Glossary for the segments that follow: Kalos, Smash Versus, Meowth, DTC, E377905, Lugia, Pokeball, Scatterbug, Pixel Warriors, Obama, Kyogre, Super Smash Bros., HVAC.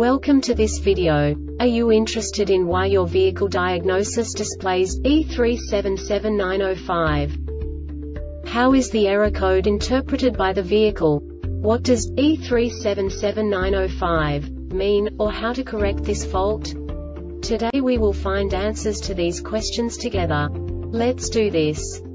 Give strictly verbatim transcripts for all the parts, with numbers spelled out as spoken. Welcome to this video. Are you interested in why your vehicle diagnosis displays E three seven seven nine zero five? How is the error code interpreted by the vehicle? What does E three seven seven nine zero five mean, or how to correct this fault? Today we will find answers to these questions together. Let's do this.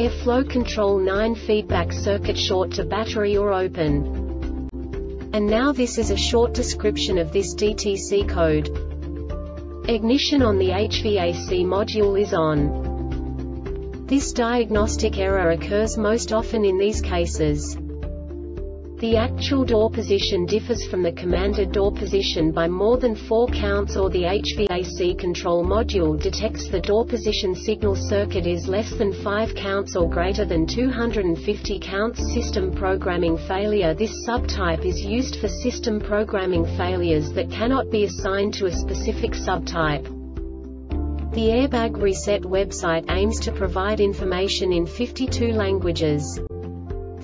airflow control nine feedback circuit short to battery or open. And now this is a short description of this D T C code. Ignition on the H V A C module is on. This diagnostic error occurs most often in these cases. The actual door position differs from the commanded door position by more than four counts, or the H V A C control module detects the door position signal circuit is less than five counts or greater than two hundred fifty counts. System programming failure. This subtype is used for system programming failures that cannot be assigned to a specific subtype. The Airbag Reset website aims to provide information in fifty-two languages.